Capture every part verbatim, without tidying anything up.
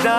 खुदा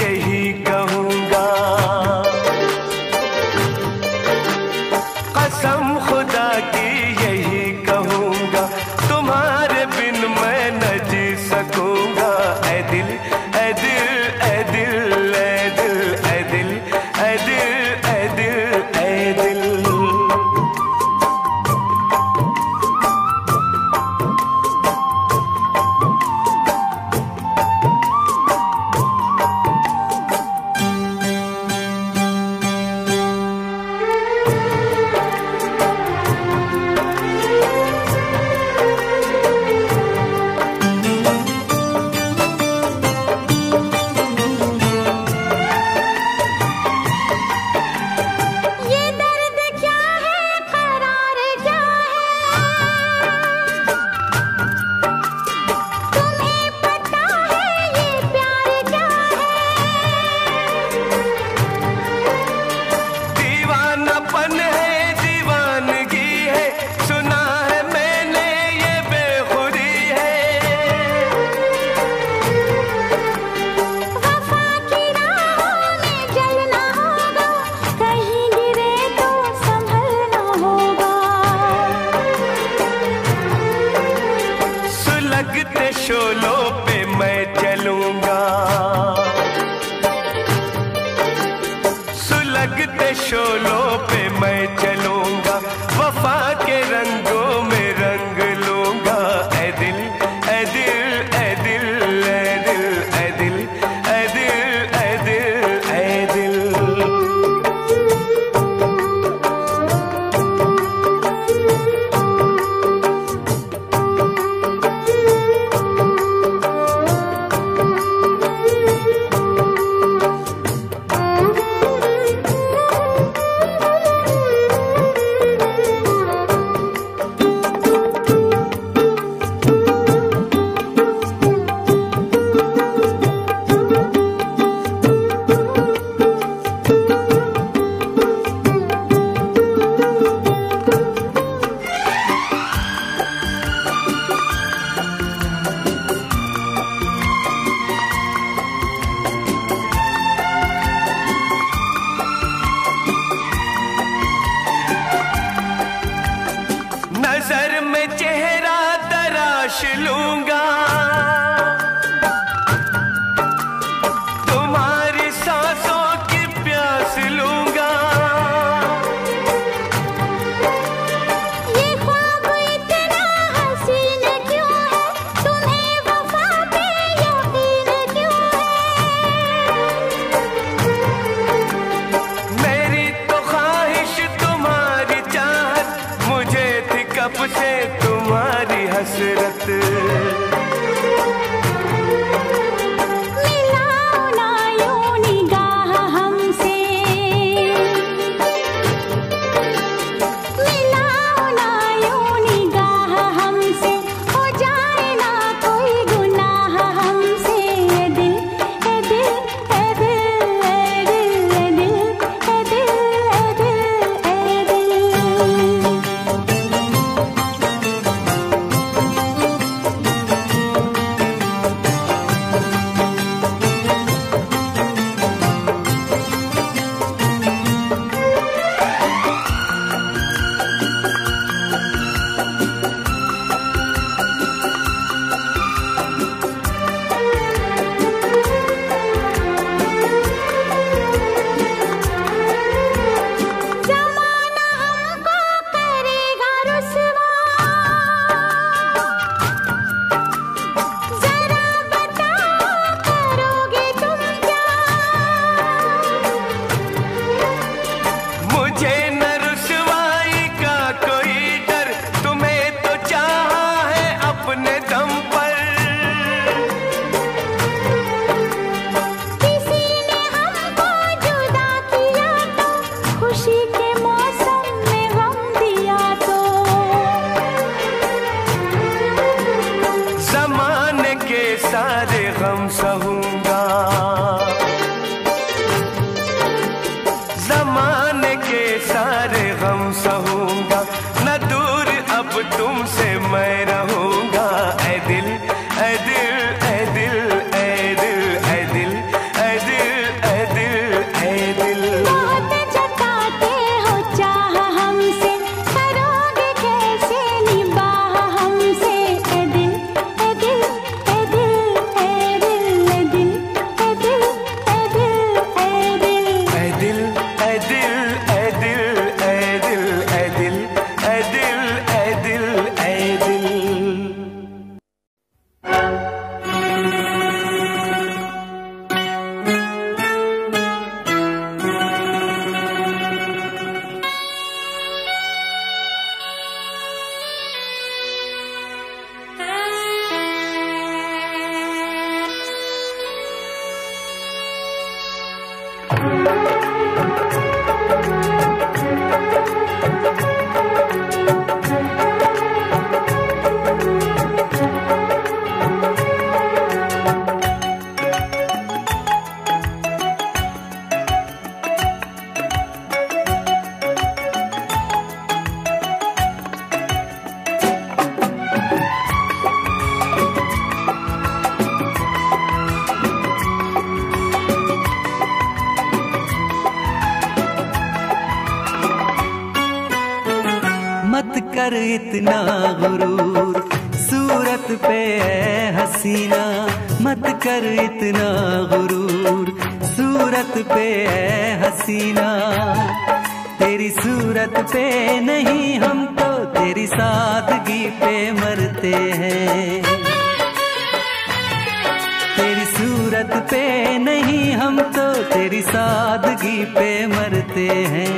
यही कहूँगा, कसम खुदा की यही कहूँगा, तुम्हारे बिन मैं न जी सकूँगा। ऐ दिल ऐ दिल ऐ दिल ऐ दिल ऐ दिल ऐ दिल ऐ दिल ऐ दिल कर इतना गुरूर सूरत पे हसीना, मत कर इतना गुरूर सूरत पे हसीना। तेरी सूरत पे नहीं हम तो तेरी सादगी पे मरते हैं, तेरी सूरत पे नहीं हम तो तेरी सादगी पे मरते हैं।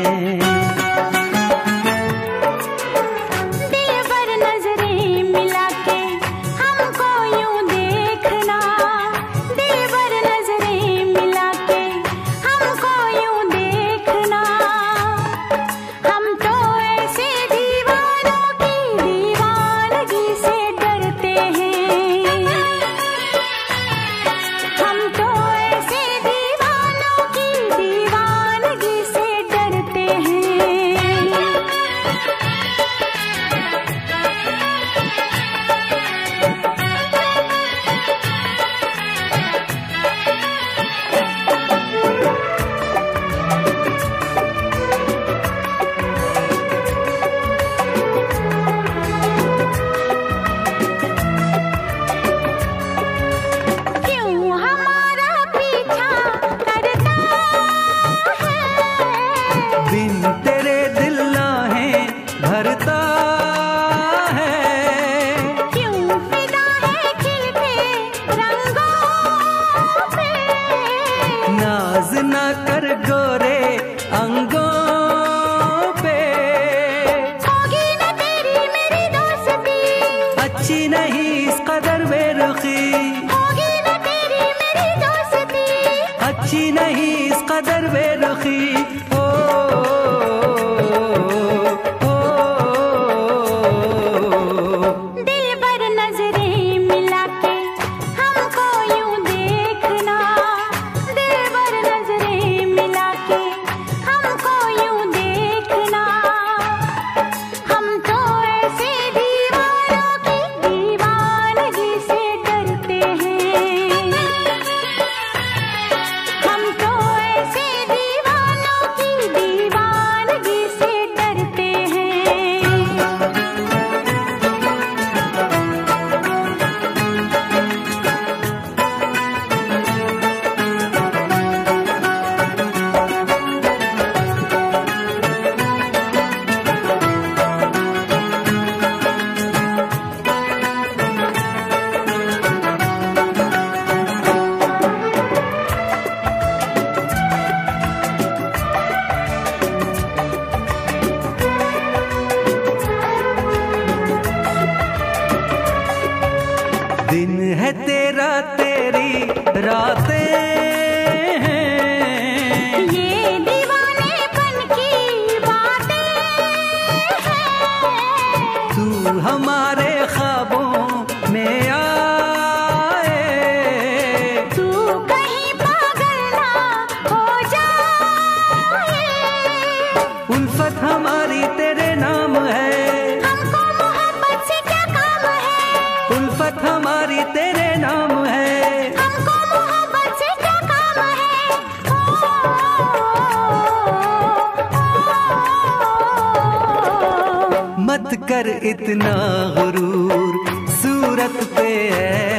कर इतना गुरूर सूरत पे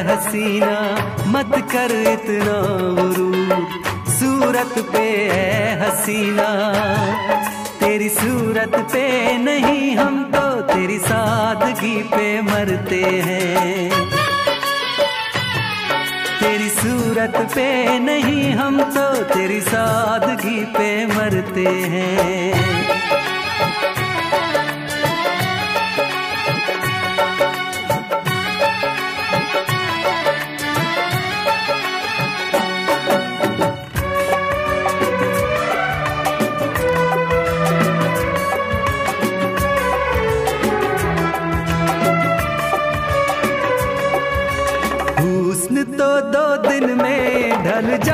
हसीना, मत कर इतना गुरूर सूरत पे हसीना। तेरी सूरत पे नहीं हम तो तेरी सादगी पे मरते हैं, तेरी सूरत पे नहीं हम तो तेरी सादगी पे मरते हैं।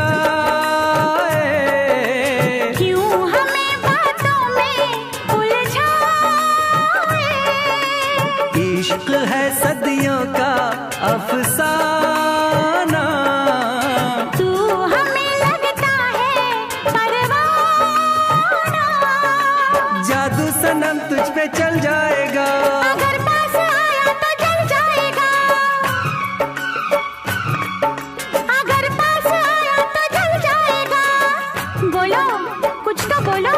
जाए, क्यों हमें बातों में उलझाए। इश्क है सदियों का अफसाना, तू हमें लगता है परवाना। जादू सनम तुझ पे चल जाएगा, अगर पास आया तो जल जाएगा। अगर पास आया तो जल जाएगा। बोलो कुछ तो बोलो।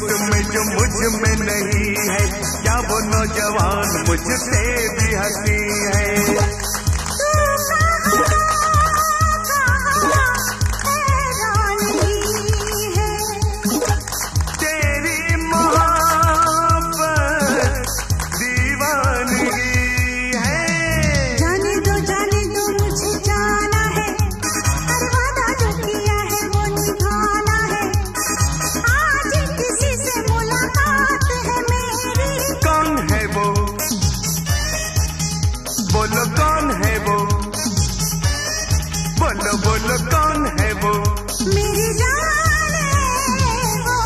तुम जो मुझ में नहीं है, क्या वो नौजवान मुझसे भी हंसी है। बोलो कौन है वो, बोलो बोलो कौन है वो, मेरी जान है वो।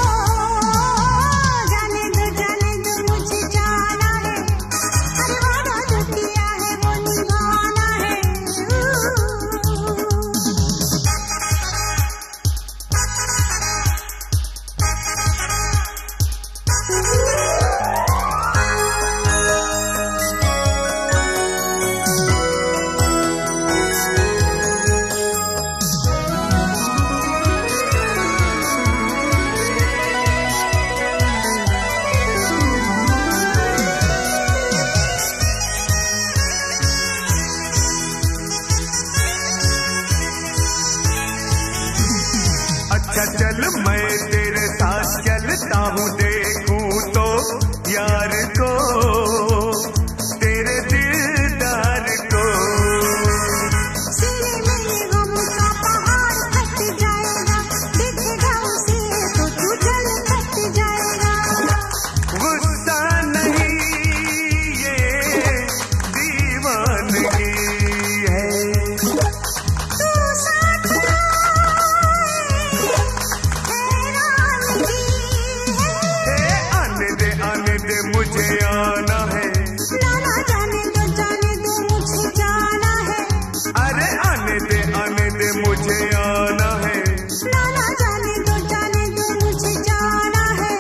जाने दो जाने दो मुझे जाना है, हर वादा जो किया है वो निभाना है। ऊ, ऊ, ऊ, ऊ, चल मैं तेरे साथ चलता हूँ, देखूं तो यार को, तेरे दिलदार को। सीने में ये गम का पहाड़ कट जाएगा, दिखेगा उसे तो तू जल कट जाएगा। गुस्सा नहीं ये दीवानगी है। मुझे आना है, नाना जाने दो जाने दो मुझे जाना है। अरे आने दे आने दे मुझे आना है, नाना जाने दो जाने दो मुझे जाना है।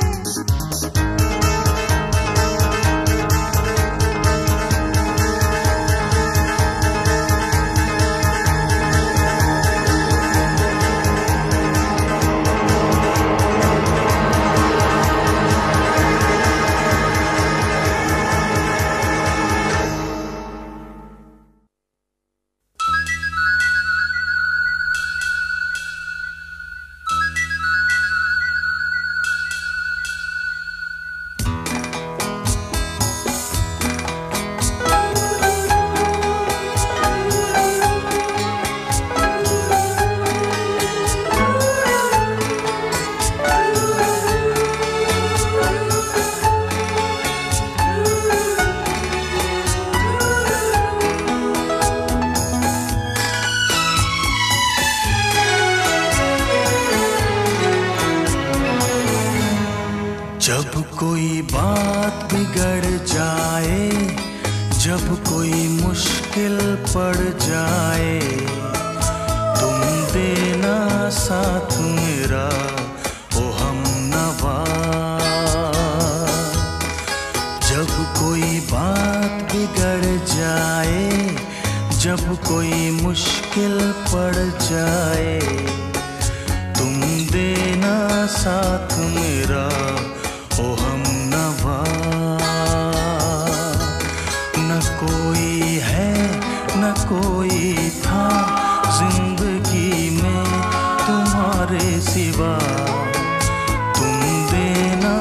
जब कोई बात बिगड़ जाए, जब कोई मुश्किल पड़ जाए, तुम देना साथ मेरा ओ हमनवा। जब कोई बात बिगड़ जाए, जब कोई मुश्किल पड़ जाए, तुम देना साथ मेरा ओ हमनवा। न कोई है न कोई था जिंदगी में तुम्हारे सिवा, तुम देना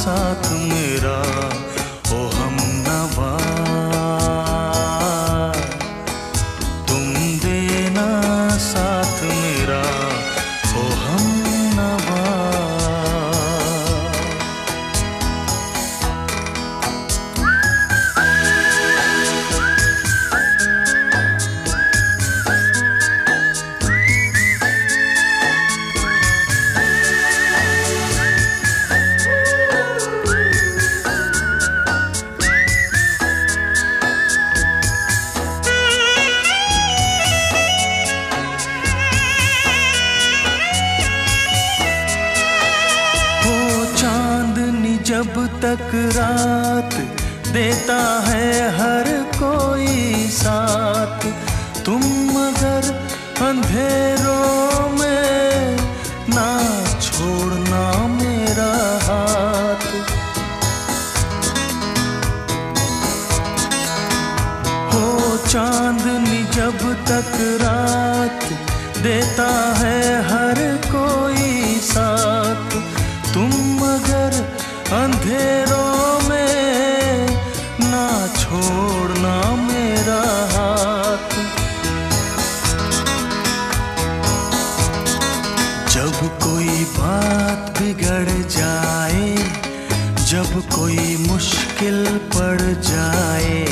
साथ मेरा ओ हमनवा। तुम देना साथ मेरा ओ हमनवा। जब तक रात देता है हर कोई साथ, तुम मगर अंधेरों में ना छोड़ना मेरा हाथ। तक रात देता है हर कोई साथ। तुम मगर अंधेरों में ना छोड़ना मेरा हाथ। जब कोई बात बिगड़ जाए, जब कोई मुश्किल पड़ जाए,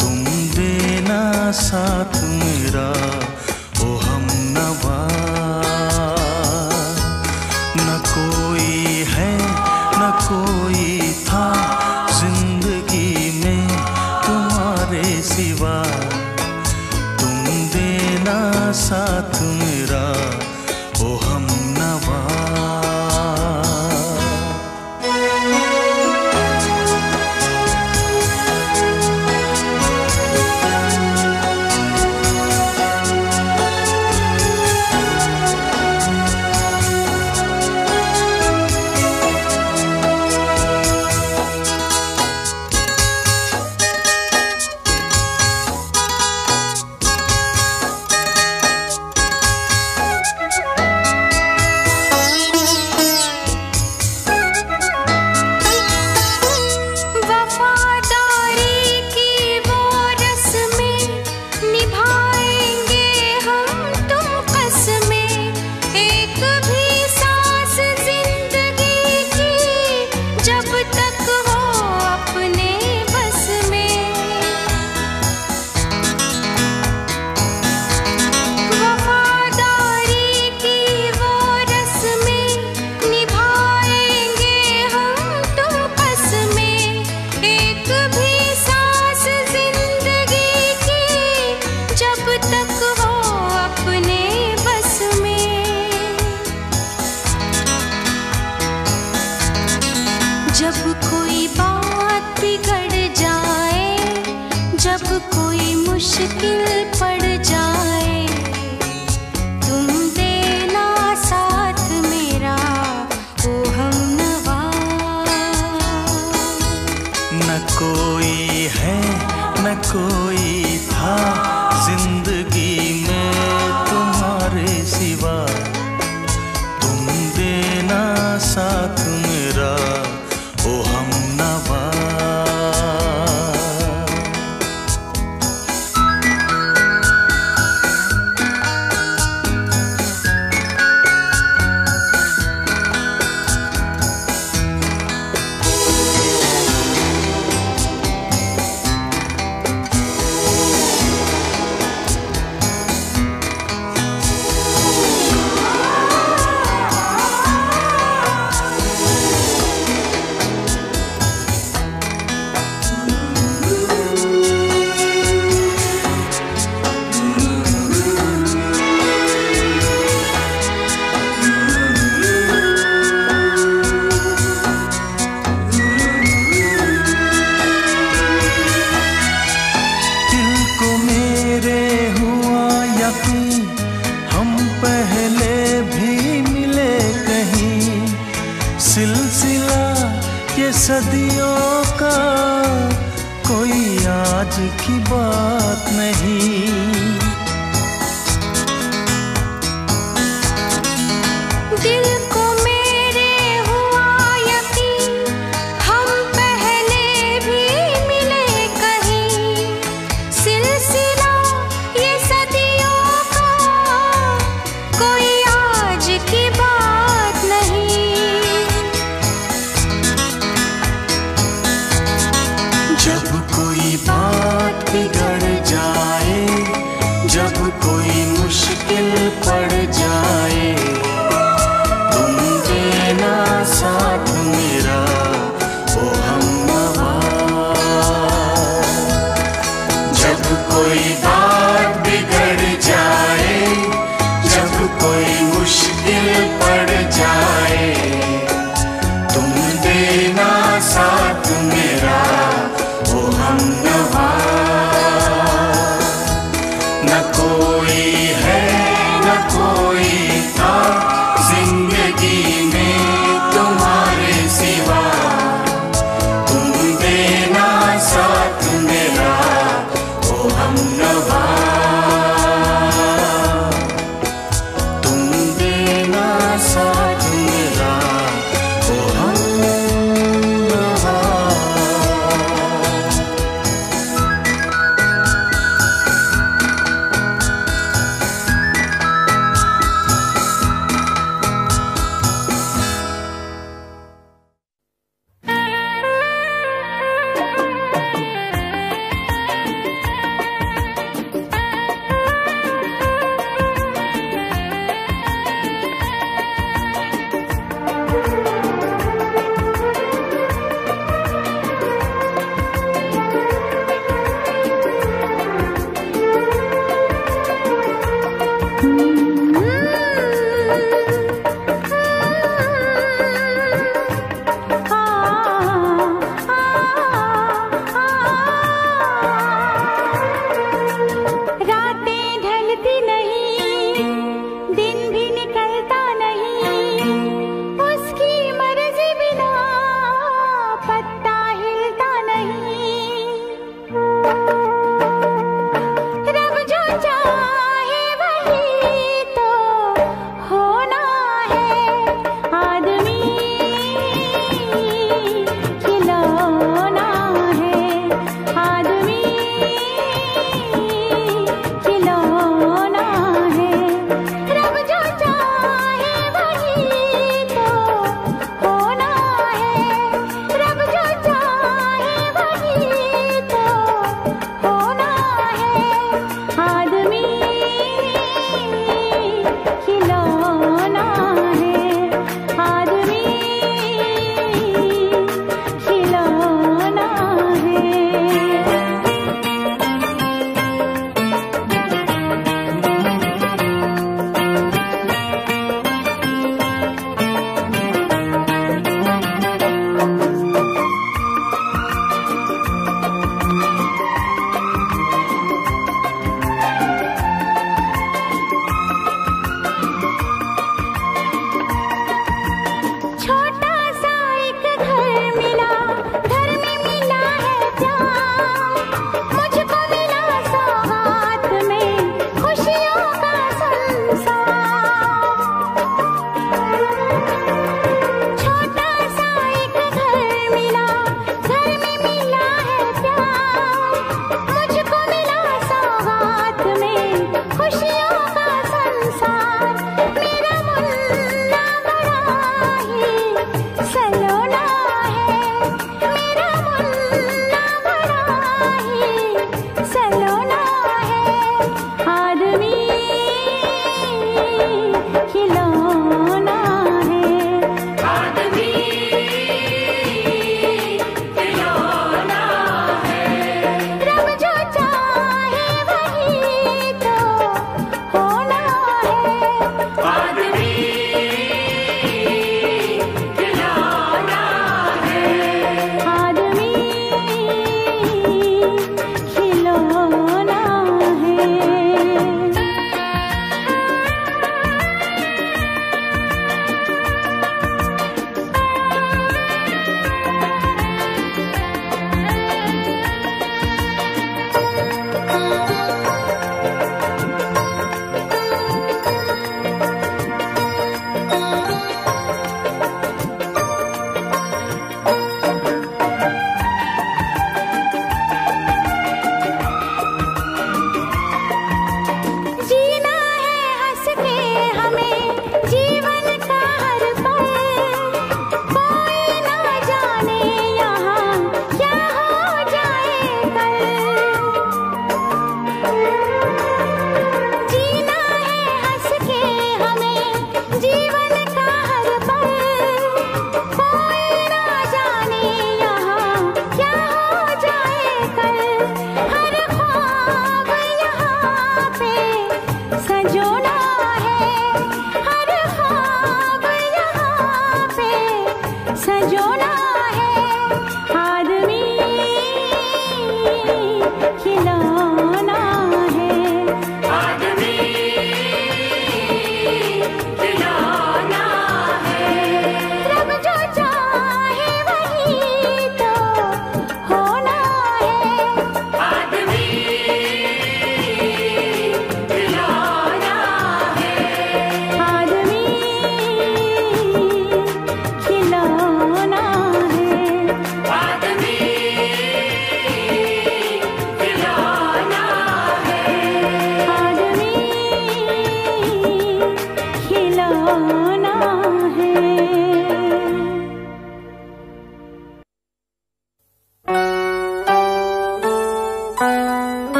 तुम देना साथ मेरा ओ हमनवा। न कोई है न कोई था जिंदगी में तुम्हारे सिवा, तुम देना साथ मेरा ओ हमनवा। जब कोई बात बिगड़ जाए, जब कोई मुश्किल पड़ जाए, तुम देना साथ मेरा ओ हमनवा। न कोई है न कोई था जिंदगी में तुम्हारे सिवा, तुम देना साथ मेरा ओ हमनवा। हम पहले भी मिले कहीं, सिलसिला ये सदियों का कोई आज की बात नहीं। दिल को मेरे हुआ यकीन, हम पहले भी मिले कहीं, सिलसिला ये कोई मुश्किल पड़ जाए,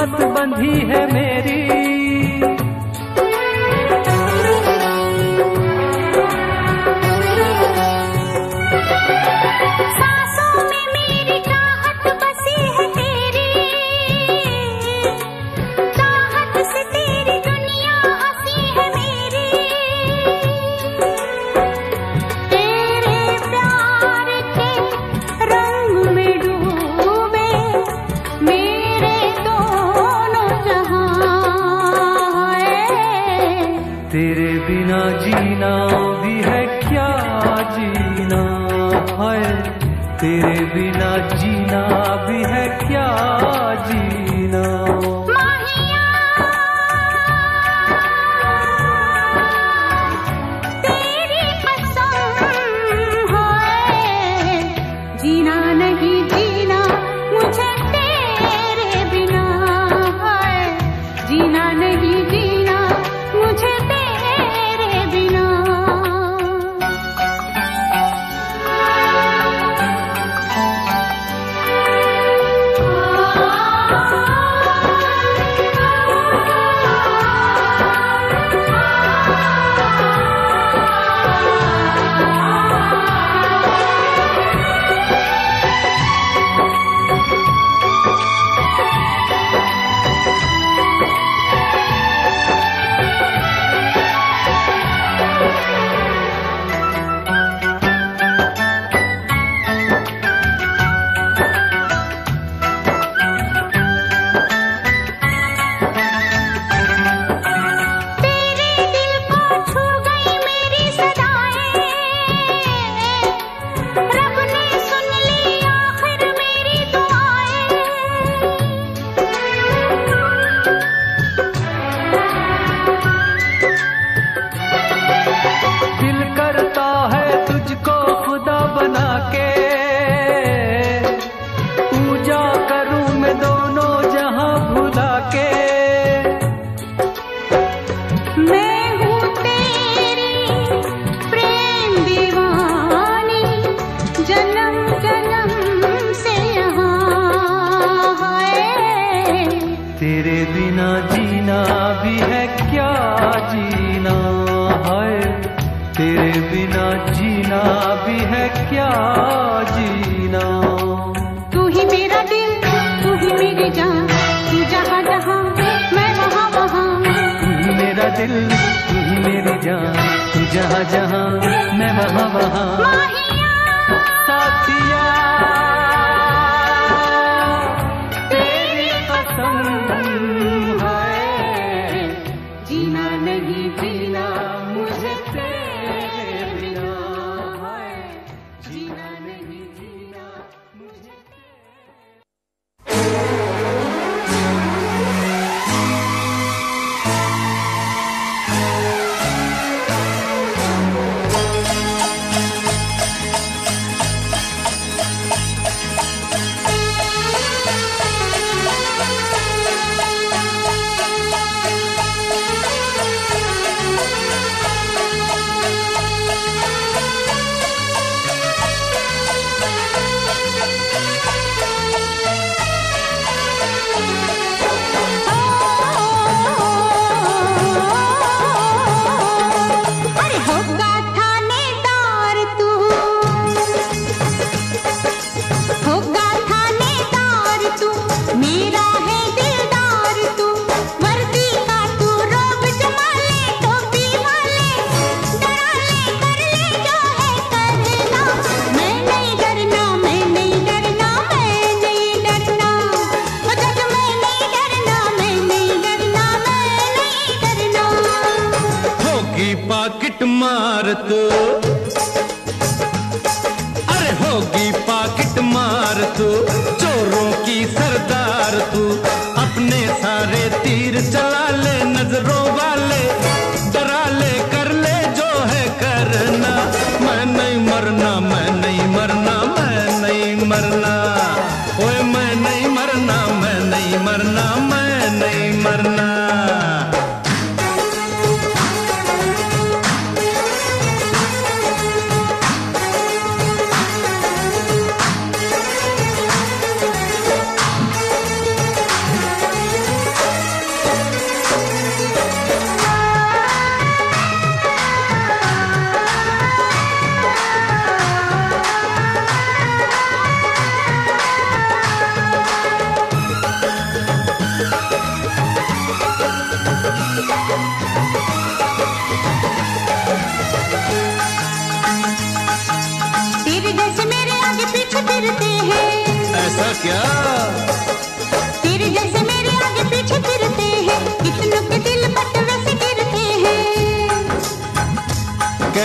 किस्मत बंधी है मेरी, सांसों में मेरी चाहत बसी है तेरी, चाहत से तेरी दुनिया हसी है मेरी, तेरे प्यार के रंग में डूबे मेरे दोनों जहां, तेरे बिना जीना भी है क्या जीना है, तेरे बिना जीना भी है क्या जीना। तेरे बिना जीना भी है क्या जीना है, तेरे बिना जीना भी है क्या जीना। तू ही मेरा दिल, तू ही मेरी जान, तू जहाँ जहाँ मैं वहाँ वहाँ, तू ही मेरा दिल, तू ही मेरी जान, तू जहाँ जहाँ मैं वहाँ वहाँ।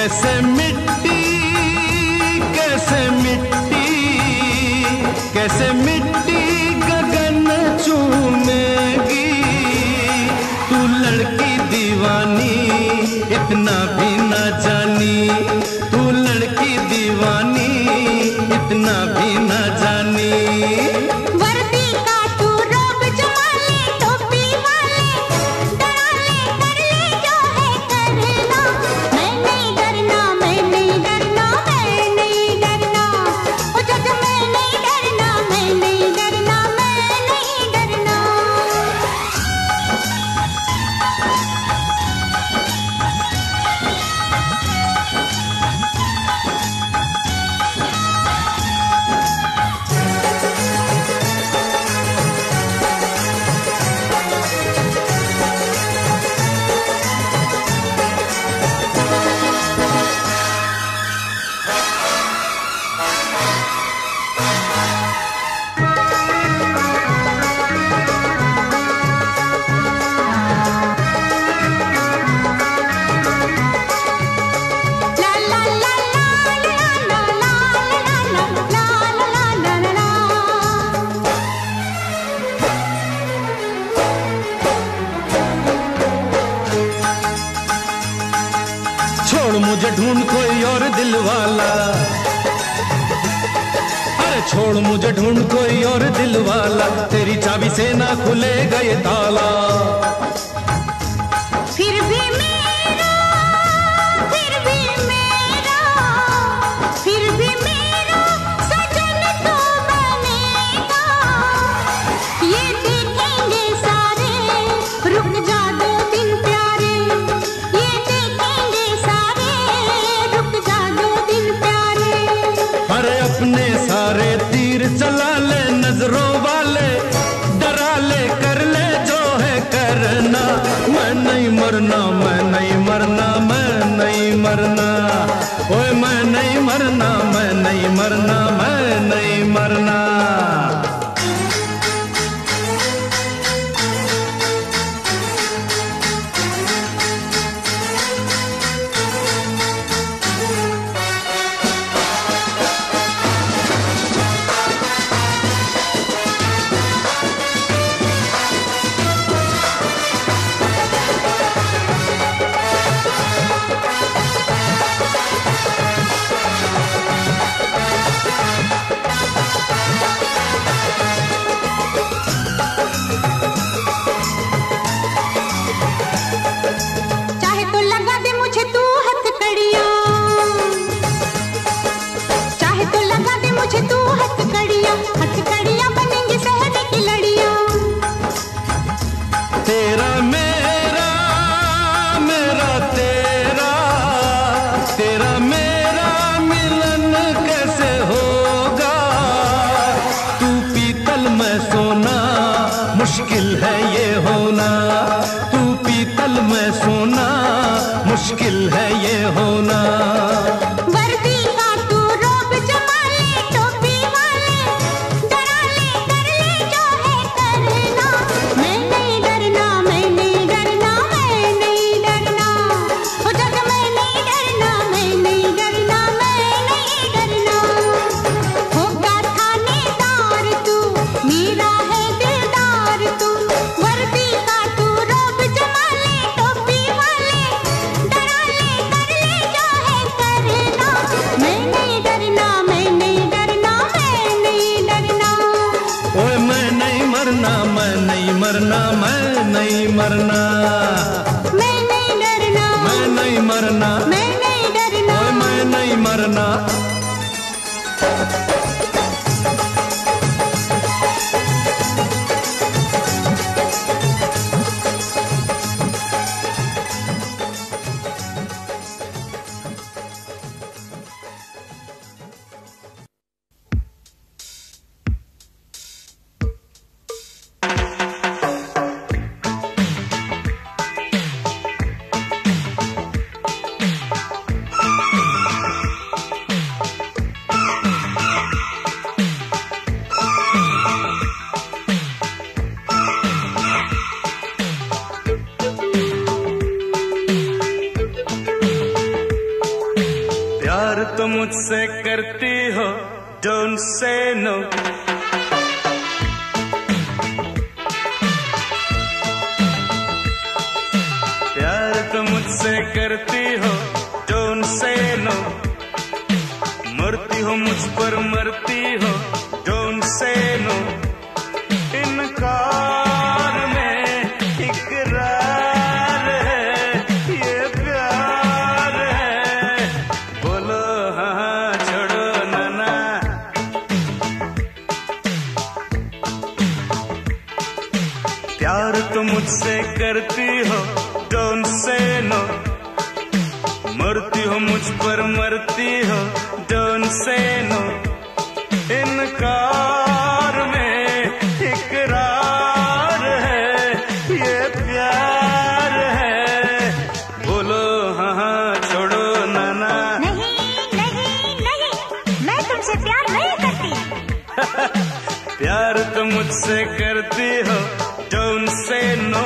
कैसे मिट्टी कैसे मिट्टी कैसे मिट्टी गगन चूमेगी। तू लड़की दीवानी इतना भी ना जानी, तू लड़की दीवानी इतना भी ना जानी। मुझे ढूंढ कोई और दिल वाला, अरे छोड़ मुझे ढूंढ कोई और दिल वाला, तेरी चाबी से ना खुलेगा ये ताला। फिर भी मेरा फिर भी मेरा फिर भी मेरा सजन तो बनेगा। ये देखेंगे सारे रुक जा दो दिन प्यारे, ये देखेंगे सारे रुक जा दो दिन प्यारे। अरे अपने सारे तीर चला ले नजरों वाले, डरा ले कर ले जो है करना। मैं नहीं मरना मैं नहीं मरना मैं नहीं मरना, ओए मैं नहीं मरना मैं नहीं मरना मैं नहीं मरना। मुश्किल है ये होना, तू पीतल मैं सोना, मुश्किल है ये होना। वर्दी का तू रोब जमा ले टोपी वाले, डरा ले कर ले जो है करना। मैं नहीं डरना मैं नहीं डरना मैं नहीं डरना, ओ जग मैं नहीं डरना मैं नहीं डरना मैं नहीं डरना। होगा थानेदार तू मेरा है मरना मैं नहीं मरना, मैं नहीं डरना मैं नहीं मरना, मैं नहीं डरना मैं नहीं मरना। तो मुझसे करती हो डोंट से नो। प्यार तो मुझसे करती हो डोंट से नो। मरती हो मुझ पर मरती हो डोंट से नो। इनकार में इकरार है ये प्यार है। बोलो हाँ छोड़ो नाना। प्यार तो मुझसे करती हो डोंट से नो। मरती हो मुझ पर मरती हो डोंट से नो। इनकार में इकरार है ये प्यार है। बोलो हाँ हाँ छोड़ो नाना। नहीं नहीं नहीं मैं तुमसे प्यार नहीं करती। प्यार तो मुझसे करती हो डोंट से नो।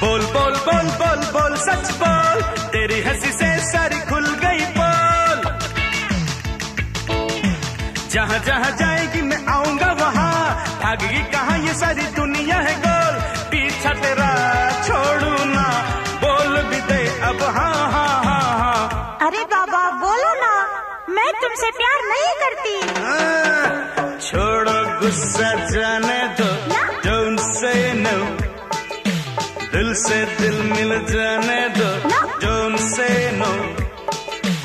बोल बोल बोल बोल बोल सच बोल। तेरी हंसी से सारी खुल गई बोल। जहाँ जहाँ जाएगी मैं आऊंगा वहाँ। भागेगी कहाँ ये सारी दुनिया है गोल। पीछा तेरा छोड़ू ना। बोल भी दे अब हाँ हाँ हाँ हाँ। अरे बाबा बोलो ना मैं तुमसे प्यार नहीं करती। छोड़ो गुस्सा जाने दो डोंट से नो। दिल से दिल मिल जाने दो डोंट से नो।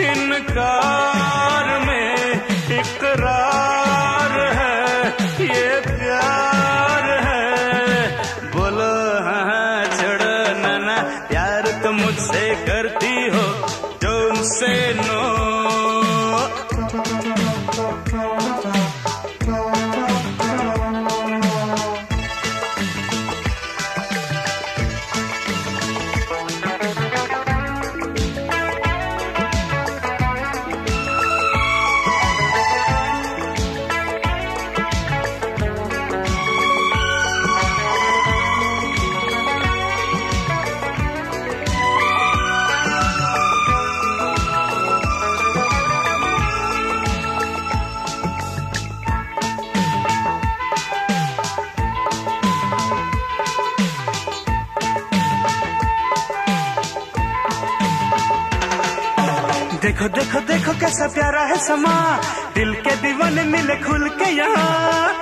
इनकार में इकरार है ये प्यार है। बोलो हाँ हाँ छोड़ो नाना। प्यार तो मुझसे करती हो डोंट से नो। देखो देखो देखो कैसा प्यारा है समा। दिल के दीवाने मिले खुल के यहाँ।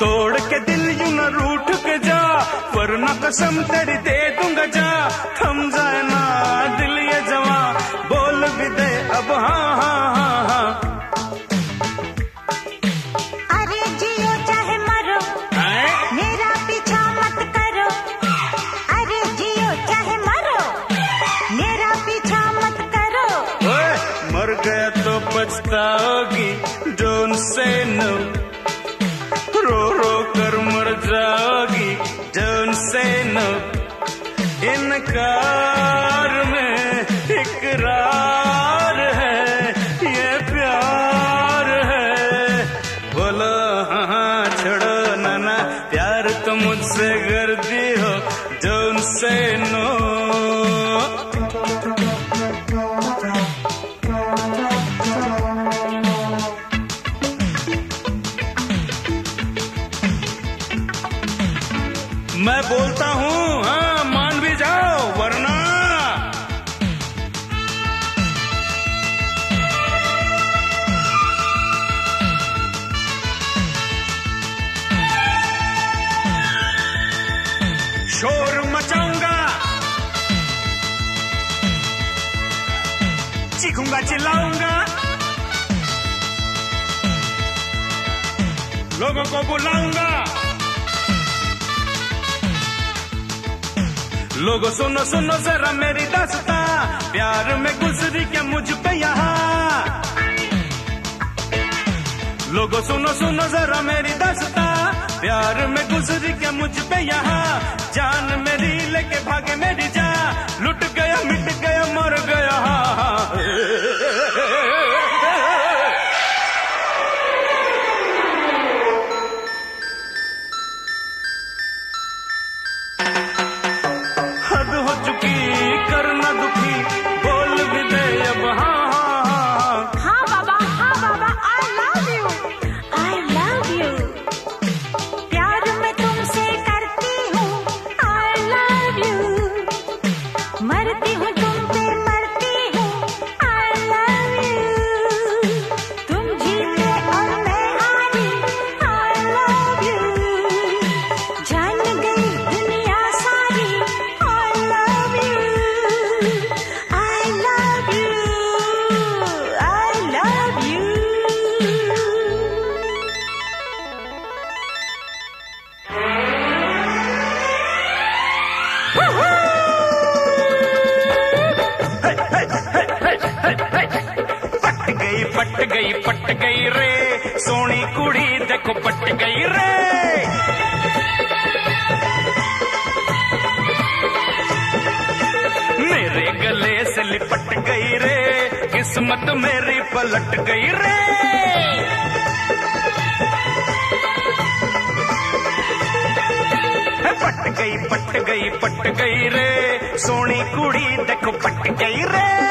तोड़ के दिल यूं न रूठ के जा। वरना कसम तेरी दे दूंगा जा। थम जाए ना दिल ये जवा। बोल भी दे अब हाँ हाँ हाँ हाँ। अरे जियो चाहे मरो मेरा पीछा मत करो। अरे जियो चाहे मरो मेरा पीछा मत करो। ओए मर गया तो पछताओगी डोंट से नो। रो रो कर मर जाओगी डोंट से नो। इनकार में इकरार है ये प्यार है। बोलो हाँ हाँ छोड़ो नाना। प्यार तो मुझसे करती हो डोंट से नो। मैं बोलता हूँ हाँ मान भी जाओ वरना। शोर मत चिल्लाऊंगा चिल्लाऊंगा लोगों को बुलाऊंगा। लोगों सुनो सुनो जरा मेरी दास्ता, प्यार में गुजरी क्या मुझ पे यहाँ। लोगों सुनो सुनो जरा मेरी दास्ता, प्यार में गुजरी क्या मुझ पे यहाँ। जान मेरी लेके भागे मेरी जान, लुट गया मिट गया मर गया। हद हो चुकी करना दुखी, बोल भी दे अब हाँ हाँ। हाँ बाबा हाँ बाबा, I love you I love you, प्यार मैं तुमसे करती हूँ आई लव यू। मरती हूँ तुम पे मरती हूँ आई लव यू, तुम जीते और मैं हारी आई लव यू। जान गई दुनिया सारी I love you I love you I love you. पट गई पट गई रे सोनी कुड़ी, देखो पट गई रे। मेरे गले से लिपट गई रे, किस्मत मेरी पलट गई रे। पट गई पट गई पट गई रे सोनी कुड़ी, देखो पट गई रे।